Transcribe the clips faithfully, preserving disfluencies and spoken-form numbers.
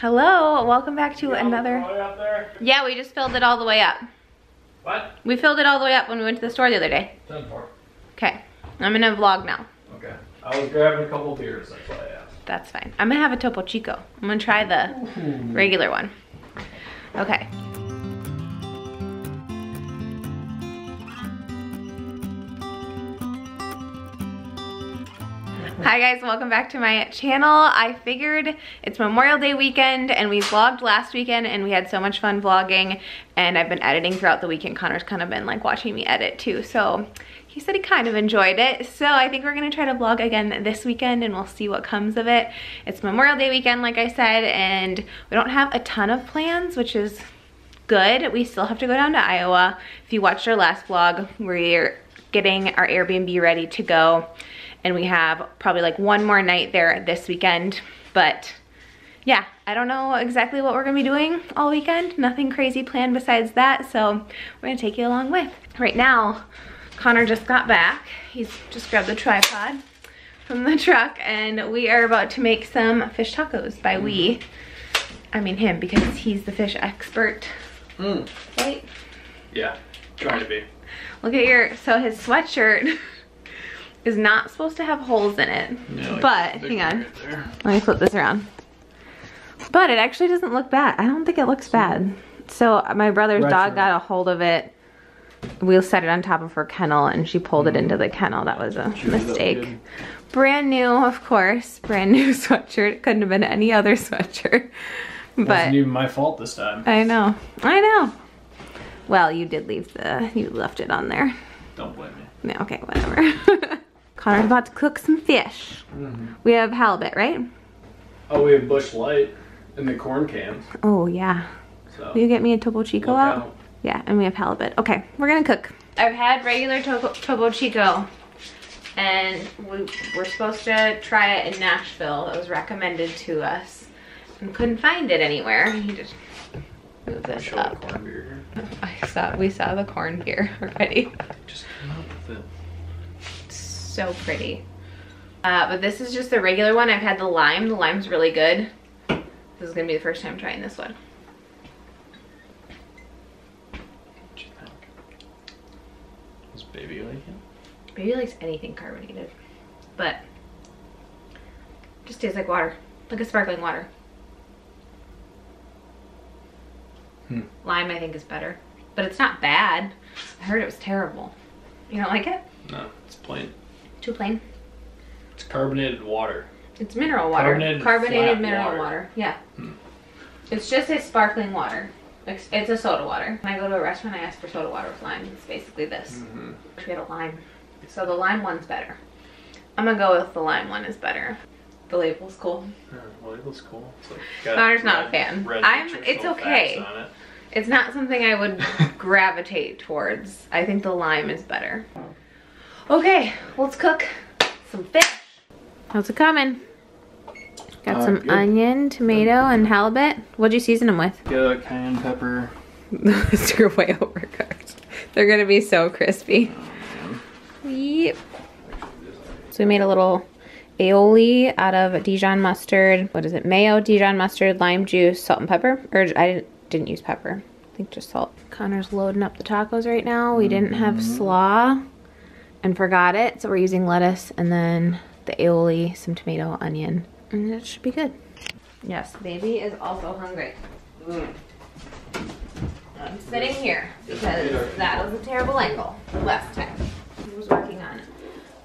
Hello, welcome back to another. Up there? Yeah, we just filled it all the way up. What? We filled it all the way up when we went to the store the other day. ten four. Okay, I'm gonna vlog now. Okay, I was grabbing a couple beers, that's why I asked. That's fine. I'm gonna have a Topo Chico. I'm gonna try the Ooh. regular one. Okay. Hi guys, welcome back to my channel. I figured it's Memorial Day weekend and we vlogged last weekend and we had so much fun vlogging, and I've been editing throughout the weekend. Connor's kind of been like watching me edit too, so he said he kind of enjoyed it. So I think we're gonna try to vlog again this weekend and we'll see what comes of it. It's Memorial Day weekend, like I said, and we don't have a ton of plans, which is good. We still have to go down to Iowa. If you watched our last vlog, we're getting our Airbnb ready to go. And we have probably like one more night there this weekend. But yeah, I don't know exactly what we're gonna be doing all weekend. Nothing crazy planned besides that. So we're gonna take you along with. Right now, Connor just got back. He's just grabbed the tripod from the truck and we are about to make some fish tacos. By we, I mean him, because he's the fish expert. Mm. Right? Yeah, trying to be. Look at your, so his sweatshirt is not supposed to have holes in it, yeah, but hang on, right, let me flip this around. But it actually doesn't look bad. I don't think it looks bad. So my brother's right dog got a hold of it. We'll set it on top of her kennel and she pulled mm. it into the kennel. That was a she mistake. Brand new, of course, brand new sweatshirt. It couldn't have been any other sweatshirt. But it wasn't even my fault this time. I know, I know. Well, you did leave the, you left it on there. Don't blame me. No, okay, whatever. Connor's about to cook some fish. Mm-hmm. We have halibut, right? Oh, we have Bush Light in the corn cans. Oh, yeah. So, will you get me a Topo Chico out? out? Yeah, and we have halibut. Okay, we're gonna cook. I've had regular to Topo Chico, and we were supposed to try it in Nashville. It was recommended to us, and couldn't find it anywhere. You just move this up. The corn beer. I saw, we saw the corn beer already. Just come up with it. So pretty. Uh, but this is just the regular one. I've had the lime. The lime's really good. This is gonna be the first time trying this one. What you think? Does baby like it? Baby likes anything carbonated, but it just tastes like water, like a sparkling water. Hmm. Lime, I think, is better, but it's not bad. I heard it was terrible. You don't like it? No, it's plain. Too plain? It's carbonated water. It's mineral water. Carbonated, carbonated mineral water. water. Yeah. Hmm. It's just a sparkling water. It's, it's a soda water. When I go to a restaurant, I ask for soda water with lime. It's basically this. Mm-hmm. We had a lime. So the lime one's better. I'm gonna go with the lime one is better. The label's cool. Yeah, the label's cool. It's like Connor's red, not a fan. Red I'm. It's okay. On it. It's not something I would gravitate towards. I think the lime is better. Okay, let's cook some fish. How's it coming? Got uh, some good. onion, tomato, good. and halibut. What'd you season them with? Garlic, cayenne pepper. Those are way overcooked. They're gonna be so crispy. Oh, yep. So we made a little aioli out of Dijon mustard. What is it? Mayo, Dijon mustard, lime juice, salt and pepper. Or I didn't use pepper. I think just salt. Connor's loading up the tacos right now. We mm-hmm. didn't have slaw and forgot it, so we're using lettuce and then the aioli, some tomato, onion, and it should be good. Yes, baby is also hungry. Mm. I'm sitting here because that was a terrible angle last time. I was working on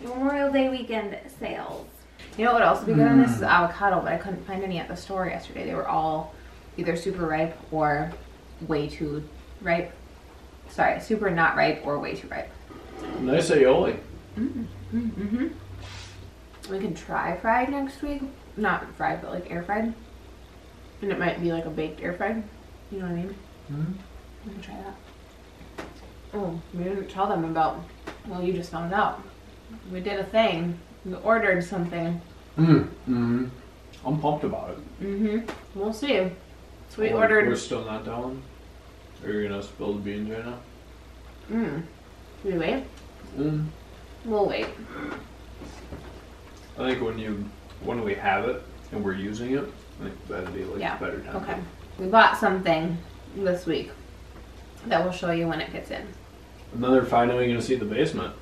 Memorial Day weekend sales. You know what else would be good on this is avocado, but I couldn't find any at the store yesterday. They were all either super ripe or way too ripe. Sorry, super not ripe or way too ripe. Nice aioli. Mm-hmm. Mm-hmm. We can try fried next week. Not fried, but like air fried. And it might be like a baked air fried. You know what I mean? Mm-hmm. We can try that. Oh, we didn't tell them about, well, you just found out. We did a thing. We ordered something. Mm-hmm. I'm pumped about it. Mm-hmm. We'll see. So we oh, ordered. We're still not down? Are you going to spill the beans right now? Mm. We wait? Mm. We'll wait. I think when you when we have it and we're using it, Like, that'd be like yeah. better time. Okay. We bought something this week that we'll show you when it gets in. And then they're finally going to see the basement.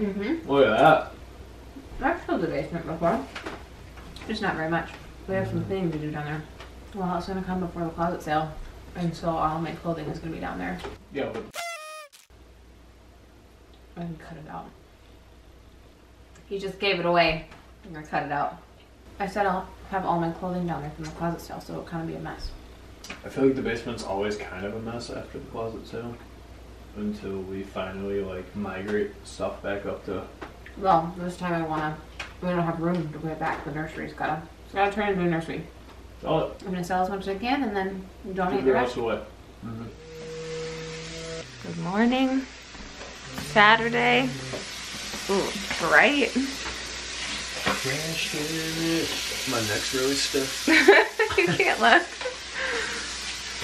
Mm-hmm. Look at that. I've filled the basement before. Just not very much. We have mm-hmm. some things to do down there. Well, it's going to come before the closet sale. And so all my clothing is going to be down there. Yeah, but... I'm going to cut it out. He just gave it away. I'm going to cut it out. I said I'll have all my clothing down there from the closet sale, so it'll kind of be a mess. I feel like the basement's always kind of a mess after the closet sale. Until we finally, like, migrate stuff back up to... Well, this time I want to... We don't have room to put it back. The nursery's got to... It's got to turn into a nursery. Sell it. I'm going to sell as much as I can and then donate the rest. Away. Mm-hmm. Good morning. Saturday. Ooh, bright. Fresh ish. My neck's really stiff. You can't look.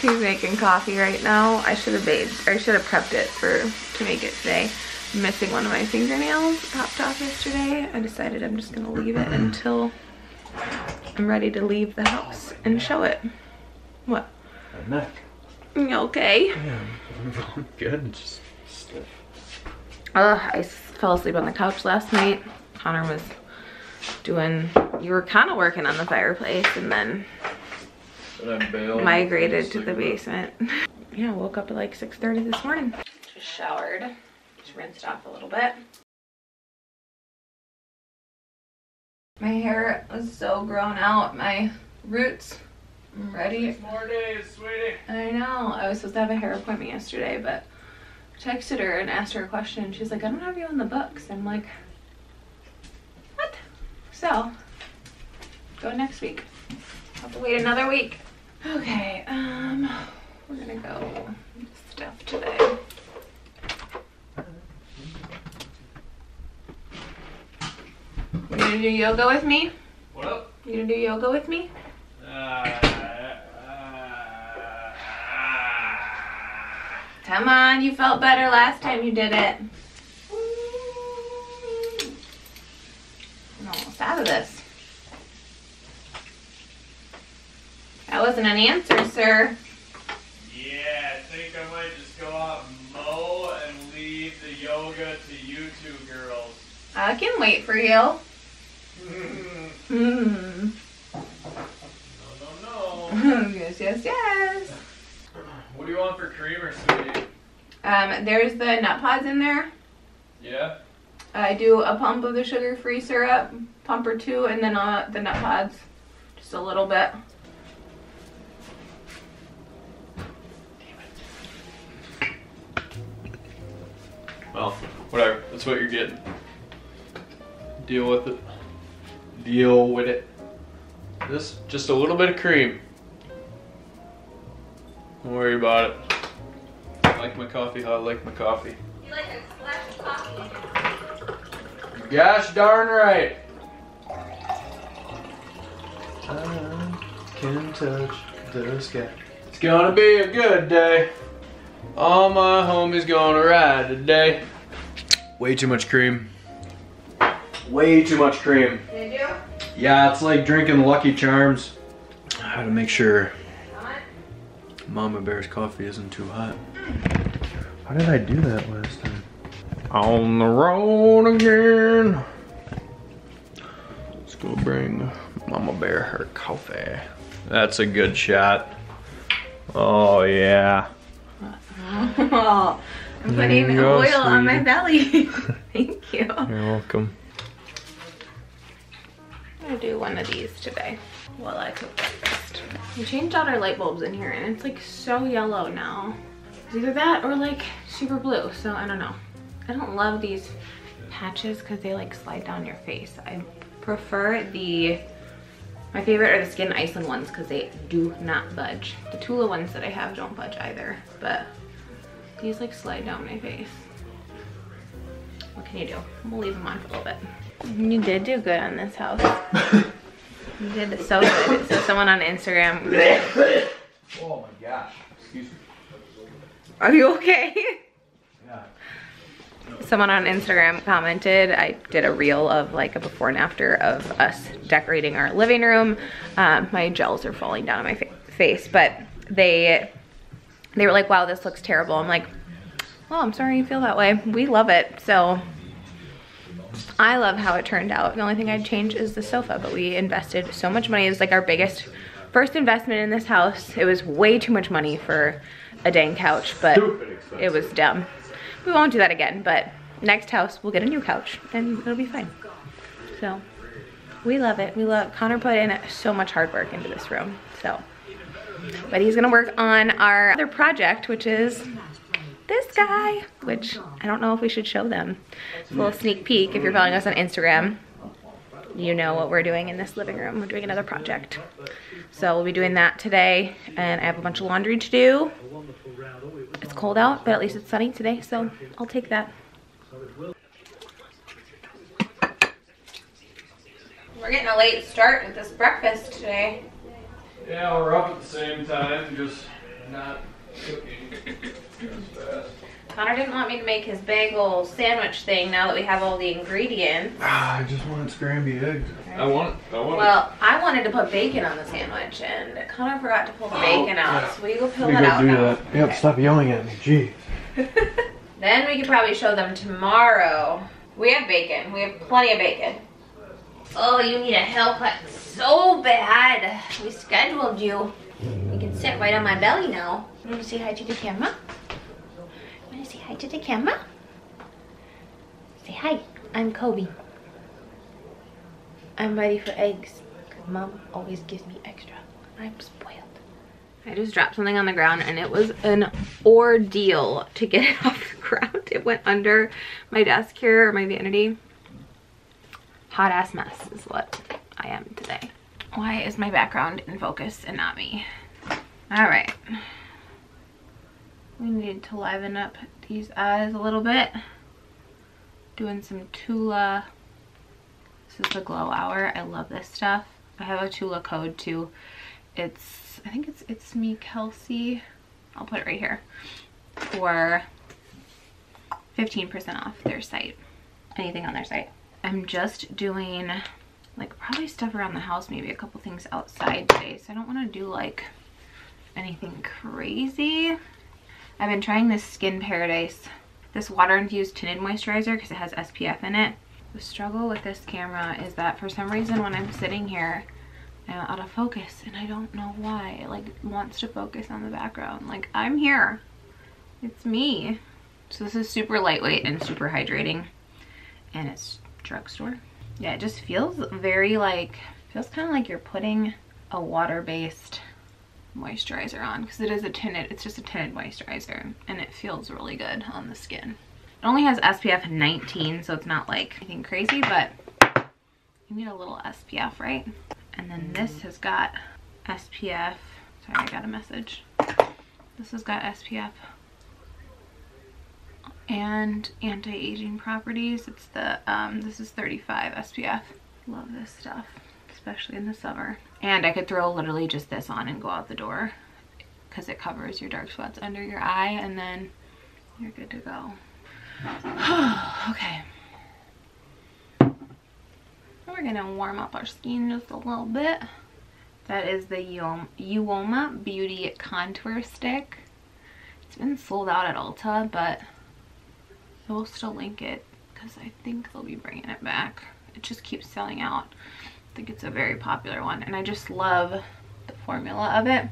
He's making coffee right now. I should have bathed. Or I should have prepped it for to make it today. I'm missing one of my fingernails. Popped off yesterday. I decided I'm just gonna leave it until I'm ready to leave the house oh, and neck. Show it. What? My neck. You okay? Yeah, I'm good. Just stiff. Ugh, I fell asleep on the couch last night. Connor was doing. You were kind of working on the fireplace, and then. And I bailed migrated to the basement. Yeah, woke up at like six thirty this morning. Just showered, just rinsed off a little bit. My hair is so grown out, my roots. I'm ready. More days, sweetie. I know. I was supposed to have a hair appointment yesterday, but I texted her and asked her a question, and she's like, "I don't have you in the books." I'm like, "What?" So, go next week. Have to wait another week. Okay, um, we're gonna go stuff today. You gonna do yoga with me? What up? You gonna do yoga with me? Uh, uh, Come on, you felt better last time you did it. I'm almost out of this. That wasn't an answer, sir. Yeah, I think I might just go out and mow and leave the yoga to you two girls. I can wait for you. Mm. No, no, no. Yes, yes, yes. What do you want for creamer, sweetie? Um, there's the nut pods in there. Yeah. I do a pump of the sugar-free syrup, pump or two, and then uh, the nut pods, just a little bit. Well, whatever. That's what you're getting. Deal with it. Deal with it. This, just a little bit of cream. Don't worry about it. I like my coffee how I like my coffee. You like a splash of coffee? Gosh darn right. I can touch the sky. It's gonna be a good day. All my homies gonna ride today. Way too much cream. Way too much cream. Did you? Yeah, it's like drinking Lucky Charms. I gotta make sure Mama Bear's coffee isn't too hot. How did I do that last time? On the road again. Let's go bring Mama Bear her coffee. That's a good shot. Oh yeah. Oh, I'm putting go, oil sweetie. On my belly. Thank you. You're welcome. I'm gonna do one of these today while I cook breakfast. We changed out our light bulbs in here and it's like so yellow now. It's either that or like super blue, so I don't know. I don't love these patches because they like slide down your face. I prefer the, my favorite are the Skin Iceland ones because they do not budge. The Tula ones that I have don't budge either, but these like slide down my face. What can you do? We'll leave them on for a little bit. You did do good on this house. You did so good. So someone on Instagram. Oh my gosh. Excuse me. Are you okay? Yeah. Someone on Instagram commented, I did a reel of like a before and after of us decorating our living room. Um, my gels are falling down on my fa face, but they they were like, wow, this looks terrible. I'm like, well, I'm sorry you feel that way. We love it. So I love how it turned out. The only thing I'd change is the sofa, but we invested so much money. It was like our biggest first investment in this house. It was way too much money for a dang couch, but it was dumb. We won't do that again, but next house we'll get a new couch and it'll be fine. So we love it. We love Connor put in so much hard work into this room. So, but he's gonna work on our other project, which is this guy, which I don't know if we should show them. It's a little sneak peek. If you're following us on Instagram, you know what we're doing in this living room. We're doing another project. So we'll be doing that today, and I have a bunch of laundry to do. It's cold out, but at least it's sunny today, so I'll take that. We're getting a late start with this breakfast today. Yeah, we're up at the same time, just not cooking. Connor didn't want me to make his bagel sandwich thing now that we have all the ingredients. Ah, I just wanted scrambled eggs. I want it. I want well, it. I wanted to put bacon on the sandwich, and Connor forgot to pull the oh, bacon out. Yeah. So will you go pull that out do now? That. Yep, okay. Stop yelling at me. Jeez. Then we could probably show them tomorrow. We have bacon. We have plenty of bacon. Oh, you need a haircut so bad. We scheduled you. You can sit right on my belly now. You want to say hi to the camera? You want to say hi to the camera? Say hi. I'm Kobe. I'm ready for eggs. Because Mom always gives me extra. I'm spoiled. I just dropped something on the ground and it was an ordeal to get it off the ground. It went under my desk here, or my vanity. Hot ass mess is what I am today. Why is my background in focus and not me? All right. We need to liven up these eyes a little bit. Doing some Tula. This is the glow hour. I love this stuff. I have a Tula code too. It's, I think it's it's me, Kelsie. I'll put it right here. For fifteen percent off their site. Anything on their site. I'm just doing like probably stuff around the house, maybe a couple things outside today. So I don't want to do like anything crazy. I've been trying this Skin Paradise, this water infused tinted moisturizer because it has S P F in it. The struggle with this camera is that for some reason when I'm sitting here, I'm out of focus and I don't know why. It like wants to focus on the background. Like I'm here, it's me. So this is super lightweight and super hydrating, and it's drugstore. Yeah, it just feels very like, feels kind of like you're putting a water-based moisturizer on, because it is a tinted, it's just a tinted moisturizer, and it feels really good on the skin. It only has S P F nineteen, so it's not like anything crazy, but you need a little S P F, right? And then this has got S P F, sorry, I got a message. This has got S P F and anti-aging properties. It's the, um, this is thirty-five S P F. Love this stuff, especially in the summer. And I could throw literally just this on and go out the door because it covers your dark spots under your eye, and then you're good to go. Okay. We're gonna warm up our skin just a little bit. That is the Uoma Beauty Contour Stick. It's been sold out at Ulta, but they'll still link it because I think they'll be bringing it back. It just keeps selling out. I think it's a very popular one, and I just love the formula of it.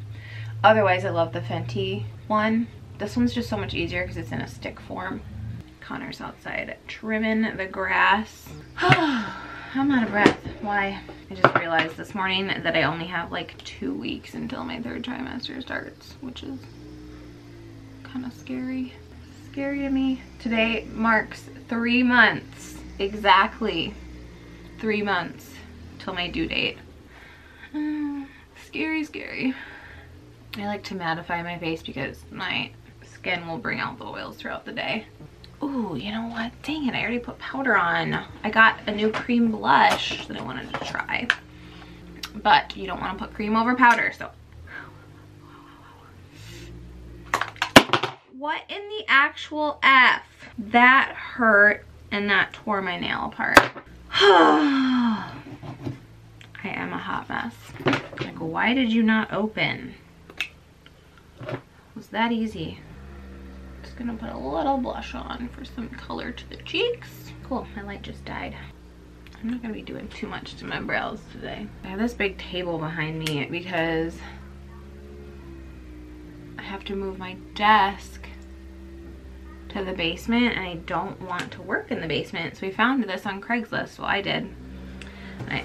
Otherwise, I love the Fenty one. This one's just so much easier because it's in a stick form. Connor's outside trimming the grass. I'm out of breath. Why? I just realized this morning that I only have like two weeks until my third trimester starts, which is kind of scary. Scary to me. Today marks three months. Exactly three months. My due date. Mm, scary, scary. I like to mattify my face because my skin will bring out the oils throughout the day. Ooh, you know what? Dang it, I already put powder on. I got a new cream blush that I wanted to try. But you don't want to put cream over powder, so. What in the actual F? That hurt, and that tore my nail apart. I am a hot mess. Like, why did you not open? It was that easy. I'm just gonna put a little blush on for some color to the cheeks. Cool, my light just died. I'm not gonna be doing too much to my brows today. I have this big table behind me because I have to move my desk to the basement, and I don't want to work in the basement. So we found this on Craigslist. Well, I did. I,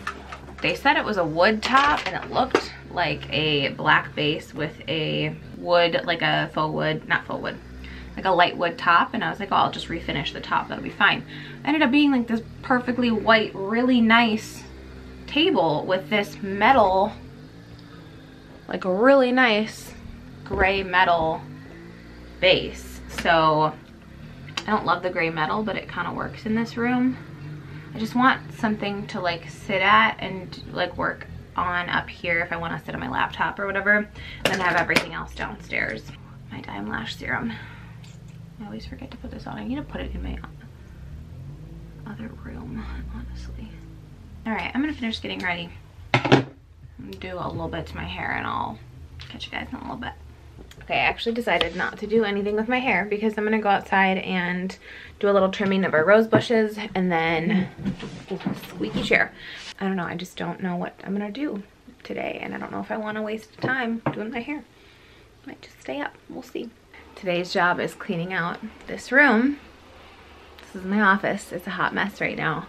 they said it was a wood top, and it looked like a black base with a wood, like a faux wood, not faux wood, like a light wood top. And I was like, oh, I'll just refinish the top. That'll be fine. I ended up being like this perfectly white, really nice table with this metal, like a really nice gray metal base. So I don't love the gray metal, but it kind of works in this room. I just want something to like sit at and like work on up here if I want to sit on my laptop or whatever, and then have everything else downstairs. My dime lash serum. I always forget to put this on. I need to put it in my other room, honestly. All right, I'm gonna finish getting ready. I'm gonna do a little bit to my hair, and I'll catch you guys in a little bit. Okay, I actually decided not to do anything with my hair because I'm gonna go outside and do a little trimming of our rose bushes, and then ooh, squeaky chair. I don't know, I just don't know what I'm gonna do today, and I don't know if I want to waste time doing my hair. I might just stay up, we'll see. Today's job is cleaning out this room. This is my office. It's a hot mess right now,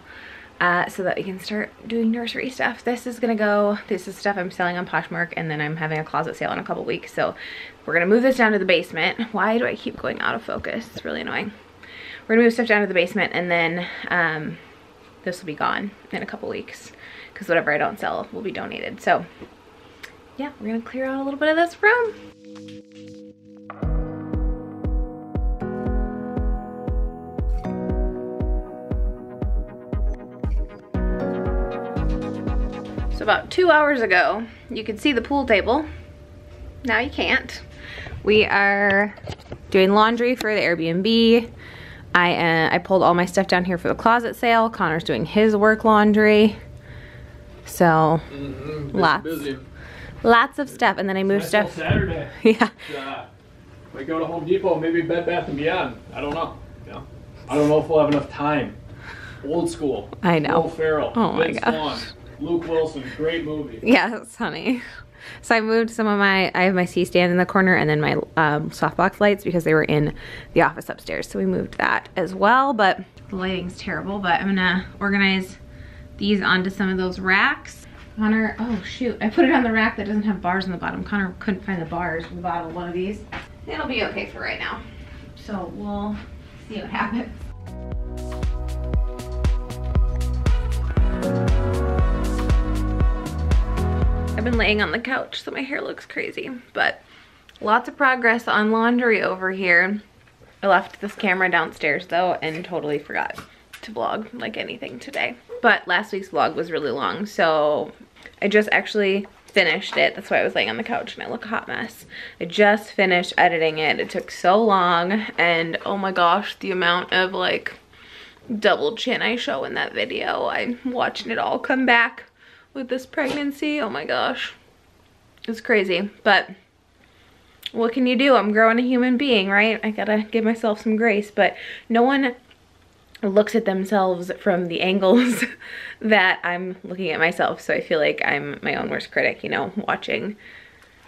uh, so that we can start doing nursery stuff. This is gonna go, this is stuff I'm selling on Poshmark, and then I'm having a closet sale in a couple weeks, so we're gonna move this down to the basement. Why do I keep going out of focus? It's really annoying. We're gonna move stuff down to the basement, and then um, this will be gone in a couple weeks, because whatever I don't sell will be donated. So yeah, we're gonna clear out a little bit of this room. So about two hours ago, you could see the pool table. Now you can't. We are doing laundry for the Airbnb. I uh, I pulled all my stuff down here for the closet sale. Connor's doing his work laundry. So mm-hmm. lots, busy. lots of stuff. And then I moved stuff. Saturday. Yeah. Uh, we go to Home Depot, maybe Bed Bath and Beyond. I don't know. Yeah. I don't know if we'll have enough time. Old school. I know. Will Ferrell. Oh my gosh. Luke Wilson, great movie. Yes, honey. So I moved some of my, I have my C-stand in the corner, and then my um, softbox lights because they were in the office upstairs. So we moved that as well, but the lighting's terrible, but I'm gonna organize these onto some of those racks. Connor, oh shoot, I put it on the rack that doesn't have bars on the bottom. Connor couldn't find the bars on the bottom of one of these. It'll be okay for right now. So we'll see what happens. I've been laying on the couch, so my hair looks crazy, but lots of progress on laundry over here. I left this camera downstairs though, and totally forgot to vlog like anything today. But last week's vlog was really long, so I just actually finished it. That's why I was laying on the couch and I look a hot mess. I just finished editing it. It took so long, and oh my gosh, the amount of like double chin I show in that video. I'm watching it all come back with this pregnancy. Oh my gosh, it's crazy, but what can you do? I'm growing a human being, right? I gotta give myself some grace, but no one looks at themselves from the angles that I'm looking at myself, so I feel like I'm my own worst critic, you know, watching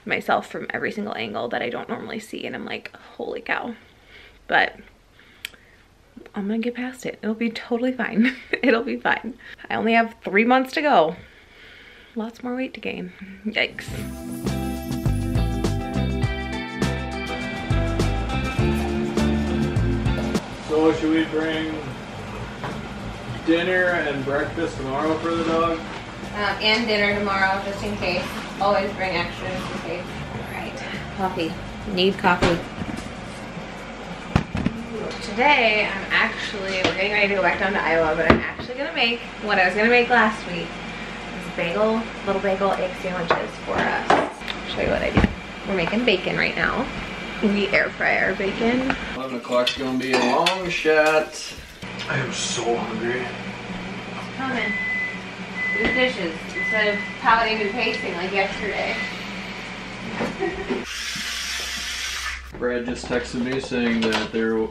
myself from every single angle that I don't normally see, and I'm like, holy cow, but I'm gonna get past it. It'll be totally fine. It'll be fine. I only have three months to go. Lots more weight to gain. Yikes. So should we bring dinner and breakfast tomorrow for the dog? Uh, and dinner tomorrow, just in case. Always bring extra just in case. All right, coffee. Need coffee. Today, I'm actually, we're getting ready to go back down to Iowa, but I'm actually gonna make what I was gonna make last week. Bagel, little bagel egg sandwiches for us. I'll show you what I do. We're making bacon right now. We air fry our bacon. eleven o'clock's gonna be a long shot. I am so hungry. It's coming. Do dishes instead of pouting and pacing like yesterday. Brad just texted me saying that there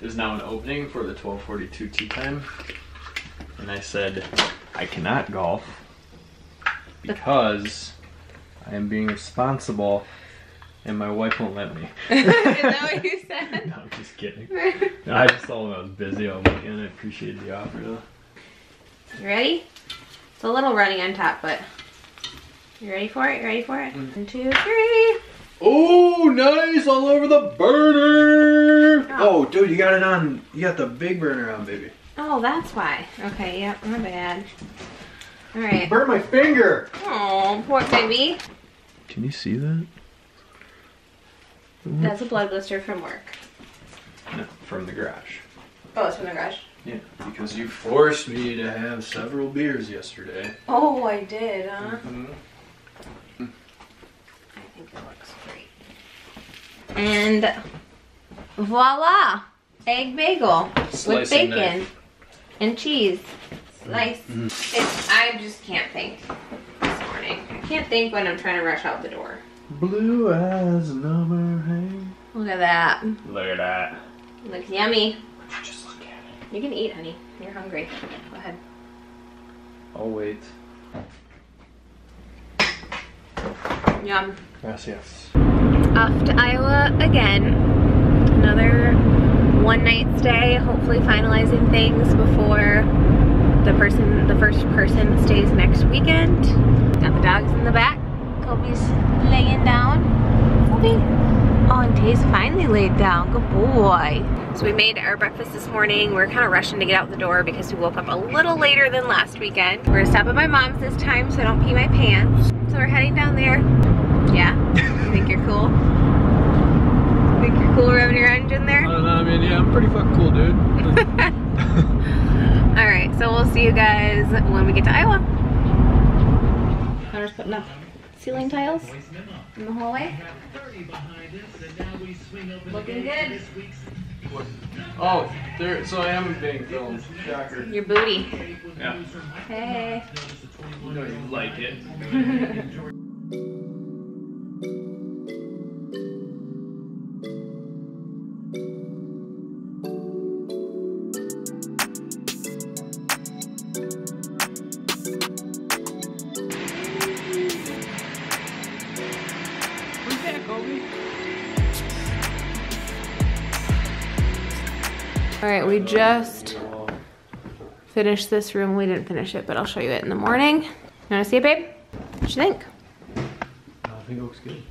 is now an opening for the twelve forty-two tea time. And I said, I cannot golf because I am being responsible and my wife won't let me. Is that what you said? No, I'm just kidding. No, I just told him I was busy all weekend. I appreciated the offer though. You ready? It's a little runny on top, but you ready for it? You ready for it? Mm. One, two, three. Oh, nice! All over the burner! Oh. Oh, dude, you got it on. You got the big burner on, baby. Oh, that's why. Okay, yep, my bad. All right. Burn my finger! Oh, poor baby. Can you see that? That's a blood blister from work. No, from the garage. Oh, it's from the garage? Yeah, because you forced me to have several beers yesterday. Oh, I did, huh? Mm-hmm. I think it looks great. And voila! Egg bagel with bacon and cheese. Slice. Mm-hmm. It's, I just can't think this morning. I can't think when I'm trying to rush out the door. Blue eyes, number eight. Look at that. Look at that. Looks yummy. Just look at it. You can eat, honey. You're hungry. Go ahead. I'll wait. Yum. Gracias. Off to Iowa again. Another one night stay. Hopefully finalizing things before the person, the first person stays next weekend. Got the dogs in the back. Kobe's laying down. Kobe. Oh, and Tay's finally laid down. Good boy. So we made our breakfast this morning. We're kind of rushing to get out the door because we woke up a little later than last weekend. We're gonna stop at my mom's this time so I don't pee my pants. So we're heading down there. Yeah? You think you're cool? You think you're cool rubbing your engine there? I don't know. I mean, yeah, I'm pretty fucking cool, dude. All right. So we'll see you guys when we get to Iowa. Connor's putting up ceiling tiles in the hallway. Looking good. Oh, there, so I am being filmed. Shocker. Your booty. Yeah. Hey. You know you like it. Alright, we just finished this room. We didn't finish it, but I'll show you it in the morning. You wanna see it, babe? What you think? I think it looks good.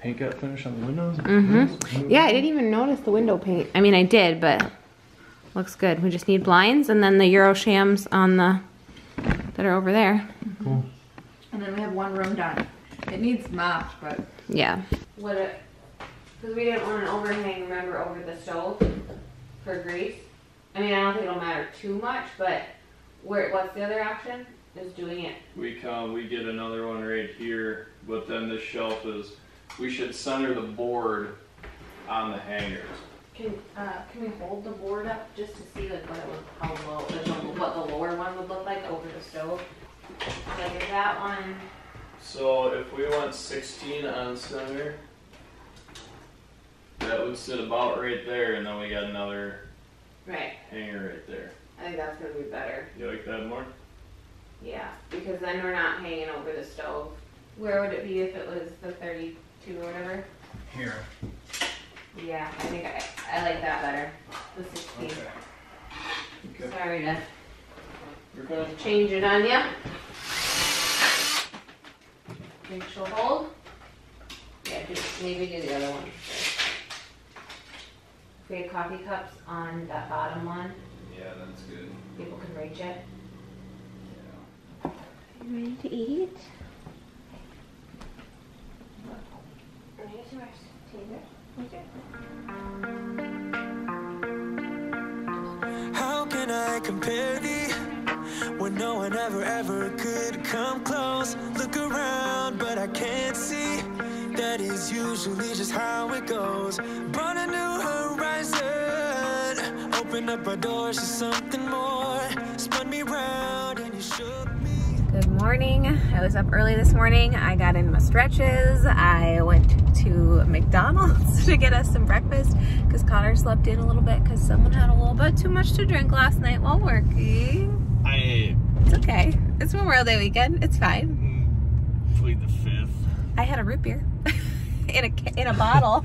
Paint got finished on the windows? Mm-hmm. Yeah, I didn't even notice the window paint. I mean, I did, but looks good. We just need blinds and then the Euro shams on the, that are over there. Cool. And then we have one room done. It needs mopped, but... Yeah. What a... Because we didn't want an overhang, remember, over the stove? For grease. I mean, I don't think it'll matter too much, but where, what's the other option? Is doing it. We come, we get another one right here, but then this shelf is, we should center the board on the hangers. Can, uh, can we hold the board up just to see like what it would, how low, what the lower one would look like over the stove? Like if that one. So if we want sixteen on center, that would sit about right there, and then we got another right hanger right there. I think that's going to be better. You like that more? Yeah, because then we're not hanging over the stove. Where would it be if it was the thirty-two or whatever? Here. Yeah, I think I, I like that better. The sixteen. Okay. Okay. Sorry to You're good. Change it on you. Think she'll hold? Yeah, just maybe do the other one first. We had coffee cups on that bottom one. Yeah, that's good. People can reach it. Yeah. You ready to eat? Ready to rest. Okay. How can I compare thee when no one ever, ever could come close? Look around, but I can't see. That is That's usually just how it goes. Brought a new horizon, opened up our doors to something more. Spun me round and you shook me. Good morning. I was up early this morning. I got in my stretches. I went to McDonald's to get us some breakfast because Connor slept in a little bit because someone had a little bit too much to drink last night while working. I... It's okay. It's Memorial Day weekend. It's fine. Plead the fifth. I had a root beer in a in a bottle.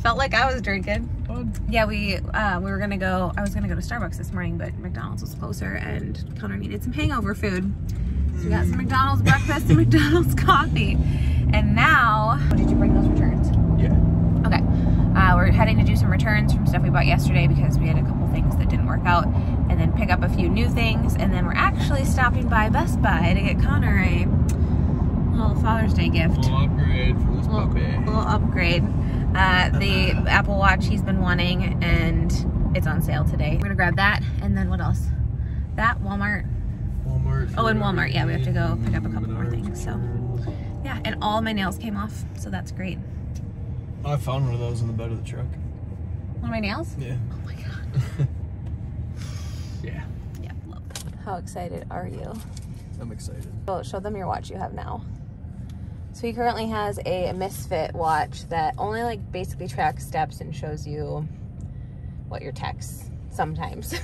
Felt like I was drinking. Fun. Yeah, we uh, we were gonna go. I was gonna go to Starbucks this morning, but McDonald's was closer, and Connor needed some hangover food. So we got some McDonald's breakfast and McDonald's coffee. And now, oh, did you bring those returns? Yeah. Okay. Uh, we're heading to do some returns from stuff we bought yesterday because we had a couple things that didn't work out, and then pick up a few new things, and then we're actually stopping by Best Buy to get Connor a little Father's Day gift. A little upgrade for this puppy. A little upgrade. Uh, the uh, Apple Watch he's been wanting, and it's on sale today. We're gonna grab that, and then what else? That, Walmart. Walmart. Oh, and Walmart, yeah, we have to go pick up a couple more things, so. Yeah, and all my nails came off, so that's great. I found one of those in the bed of the truck. One of my nails? Yeah. Oh my God. Yeah. Yeah, love that. How excited are you? I'm excited. Oh, show them your watch you have now. So he currently has a Misfit watch that only like basically tracks steps and shows you what your texts sometimes.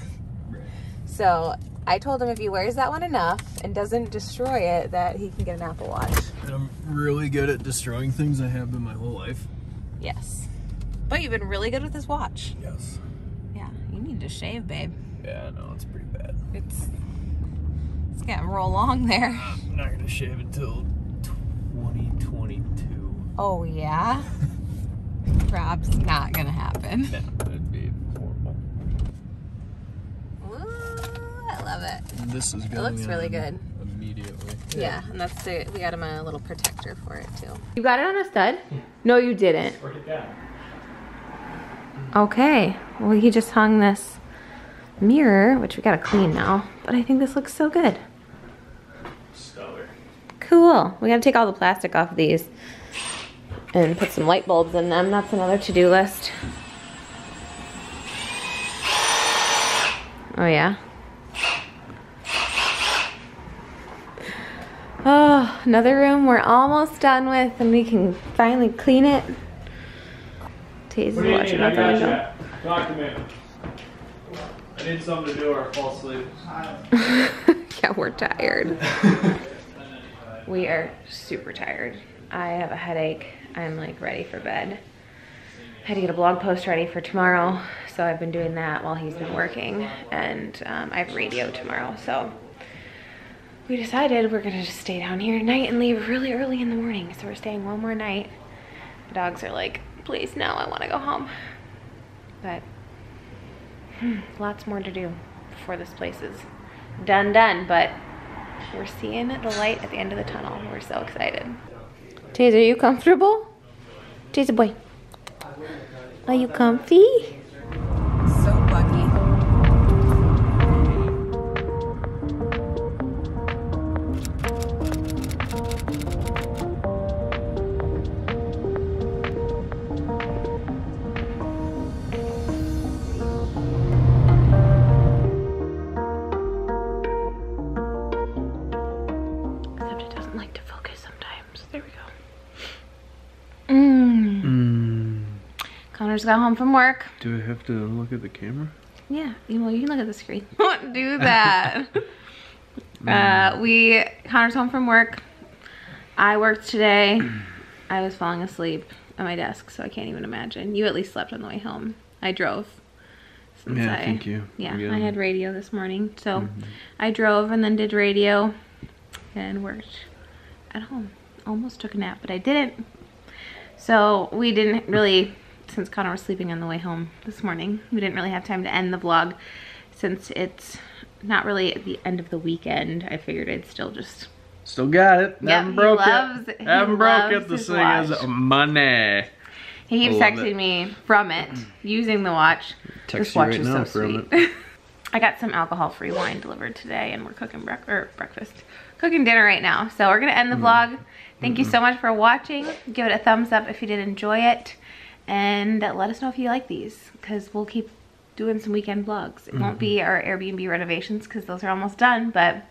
Right. So I told him if he wears that one enough and doesn't destroy it, that he can get an Apple Watch. And I'm really good at destroying things. I have been my whole life. Yes. But you've been really good with this watch. Yes. Yeah, you need to shave, babe. Yeah, no, it's pretty bad. It's, it's getting real long there. I'm not going to shave until... twenty twenty-two. Oh yeah? Rob's not gonna happen. Yeah, that'd be horrible. Ooh, I love it. And this is good. It looks really good. Immediately. Yeah, yeah, and that's the, we got him a little protector for it too. You got it on a stud? Yeah. No, you didn't. Work it down. Okay. Well, he just hung this mirror, which we gotta clean now. But I think this looks so good. Cool. We gotta take all the plastic off of these and put some light bulbs in them. That's another to-do list. Oh yeah. Oh, another room we're almost done with, and we can finally clean it. Tay's watching out the window. Talk to me. I need something to do or I fall asleep. Yeah, we're tired. We are super tired. I have a headache. I'm like ready for bed. I had to get a blog post ready for tomorrow, so I've been doing that while he's been working, and um, I have radio tomorrow, so we decided we're gonna just stay down here tonight and leave really early in the morning, so we're staying one more night. The dogs are like, please no, I wanna go home. But hmm, lots more to do before this place is done done, but we're seeing the light at the end of the tunnel. We're so excited. Taze, are you comfortable? Taze, boy. Are you comfy? So buggy. Got home from work. Do I have to look at the camera? Yeah, well, you can look at the screen. Don't do that. uh, we, Connor's home from work. I worked today. I was falling asleep at my desk, so I can't even imagine. You at least slept on the way home. I drove. Since yeah, I, thank you. Yeah, yeah, I had radio this morning, so mm-hmm. I drove and then did radio and worked at home. Almost took a nap, but I didn't. So we didn't really... Since Connor was sleeping on the way home this morning, we didn't really have time to end the vlog since it's not really at the end of the weekend. I figured I'd still just... Still got it. Yep, haven't broke loves, it. Haven't broke it. This thing watch. Is money. He keeps texting it. me from it, using the watch. Text this watch right is so sweet. It. I got some alcohol-free wine delivered today, and we're cooking bre or breakfast. Cooking dinner right now. So we're going to end the mm. vlog. Thank you so much for watching. Give it a thumbs up if you did enjoy it, and let us know if you like these, because we'll keep doing some weekend vlogs. It mm-hmm. won't be our Airbnb renovations, because those are almost done, but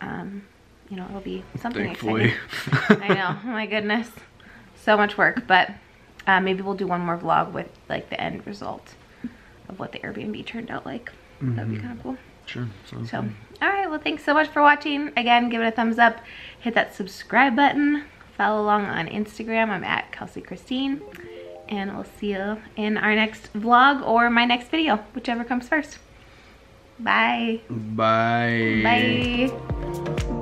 um, you know, it'll be something Thankfully. exciting. I know, oh my goodness, so much work, but uh, maybe we'll do one more vlog with like the end result of what the Airbnb turned out like. Mm-hmm. That'd be kind of cool. Sure. Sounds so, good. All right, well, thanks so much for watching. Again, give it a thumbs up, hit that subscribe button, follow along on Instagram. I'm at Kelsie Kristine. And we'll see you in our next vlog or my next video, whichever comes first. Bye. Bye. Bye.